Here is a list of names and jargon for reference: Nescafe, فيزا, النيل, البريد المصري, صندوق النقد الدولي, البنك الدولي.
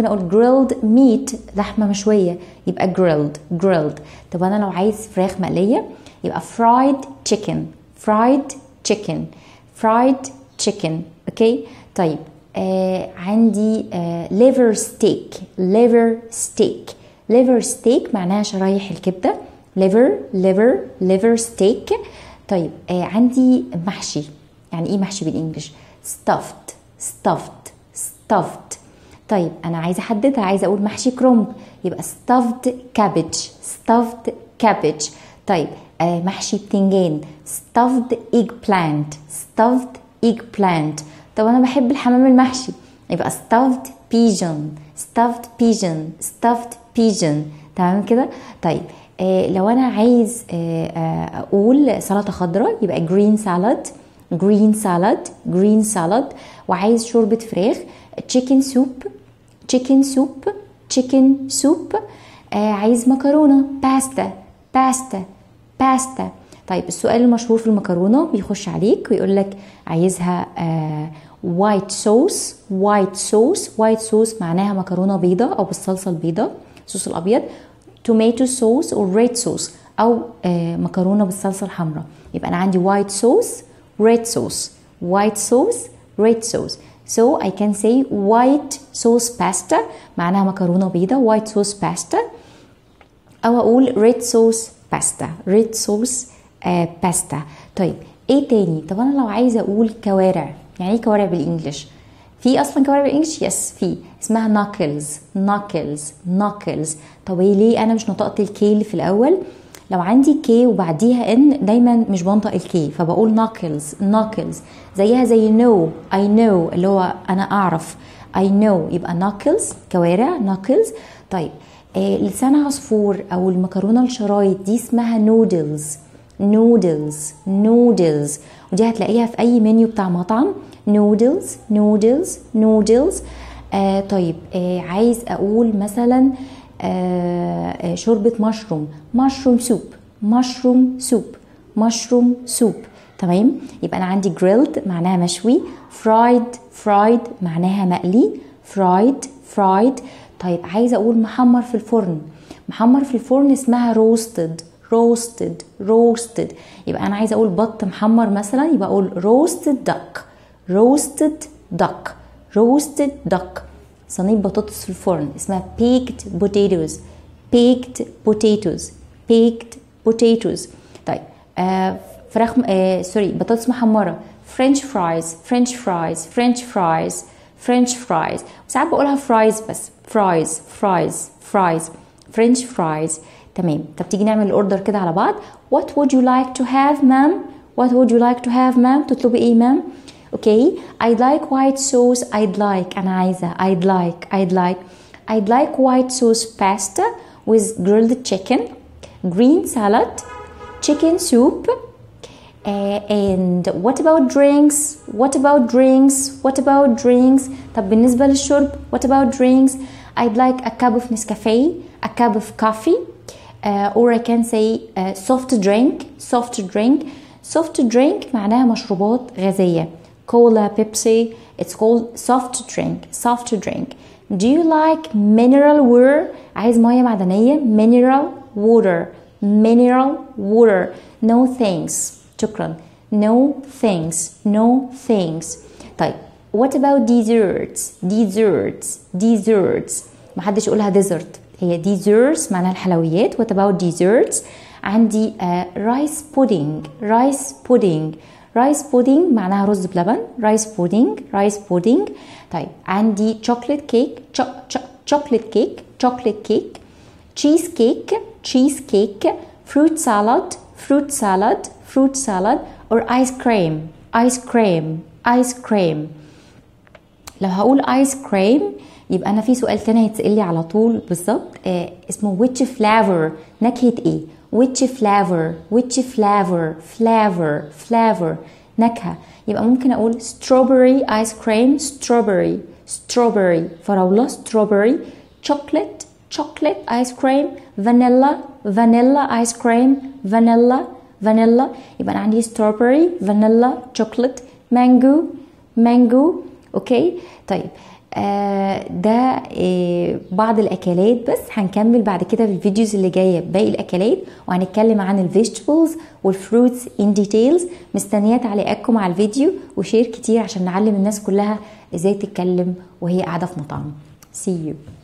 ممكن اقول grilled meat لحمه مشويه يبقى grilled. طب انا لو عايز فراخ مقليه يبقى fried chicken. اوكي طيب عندي liver steak معناها شرايح الكبده liver steak. طيب عندي محشي. يعني ايه محشي بالانجلش؟ stuffed. طيب انا عايزه احددها، عايزه اقول محشي كرنب يبقى stuffed cabbage. طيب محشي بتنجان stuffed eggplant. طب انا بحب الحمام المحشي يبقى stuffed pigeon. تمام كده. طيب لو انا عايز اقول سلطه خضراء يبقى green salad. وعايز شوربه فراخ chicken soup. عايز مكرونه pasta. طيب السؤال المشهور في المكرونه بيخش عليك ويقول لك عايزها white sauce معناها مكرونه بيضه او بالصلصه البيضاء الصوص الابيض، tomato sauce or red sauce او مكرونه بالصلصه الحمراء. يبقى انا عندي white sauce red sauce. So I can say white sauce pasta معناها مكرونه بيضاء white sauce pasta، او اقول red sauce pasta. طيب ايه تاني؟ طب انا لو عايزه اقول كوارع، يعني ايه كوارع بالانجلش؟ في اصلا كوارع بالانجلش؟ يس في، اسمها knuckles. طب ليه انا مش نطقت الكي اللي في الاول؟ لو عندي كي وبعديها ان دايما مش بنطق الكي فبقول knuckles زيها زي I know اللي هو انا اعرف I know، يبقى knuckles كوارع knuckles. طيب لسان عصفور او المكرونه الشرايط دي اسمها noodles، ودي هتلاقيها في اي منيو بتاع مطعم noodles. طيب عايز اقول مثلا شوربه mushroom soup. تمام. يبقى انا عندي grilled معناها مشوي، fried معناها مقلي fried. طيب عايزه اقول محمر في الفرن اسمها roasted. يبقى انا عايزه اقول بط محمر مثلا يبقى اقول roasted duck. صينيه بطاطس في الفرن اسمها baked potatoes. طيب فراخ سوري بطاطس محمره french fries. ساعات بقولها فرايز بس fries french fries. تمام. طب تيجي نعمل الاوردر كده على بعض. what would you like to have ma'am؟ تطلبي ايه مام؟ اوكي I'd like white sauce pasta with grilled chicken, green salad, chicken soup. And what about drinks؟ طب بالنسبة للشرب what about drinks؟ I'd like a cup of Nescafe, a cup of coffee, or I can say soft drink معناها مشروبات غازية كولا بيبسي. It's called soft drink. Do you like mineral water؟ عايز مياه معدنية mineral water. No thanks. طيب what about desserts؟ محدش يقولها dessert، هي desserts معناها الحلويات. what about desserts؟ عندي rice pudding معناها رز بلبن rice pudding. طيب عندي chocolate cake. cheese cake. fruit salad or ice cream. لو هقول ice cream يبقى انا في سؤال تاني هيتسألي على طول بالظبط اسمه which flavor نكهة ايه نكهة. يبقى ممكن اقول strawberry ice cream فراولة strawberry، chocolate ice cream، vanilla ice cream. يبقى انا عندي strawberry vanilla chocolate mango. اوكي طيب ده بعض الاكلات، بس هنكمل بعد كده في الفيديوز اللي جايه باقي الاكلات، وهنتكلم عن الفيجيتابلز والفروتس ان ديتيلز. مستنيه تعليقاتكم على الفيديو وشير كتير عشان نعلم الناس كلها ازاي تتكلم وهي قاعده في مطعم. سي يو.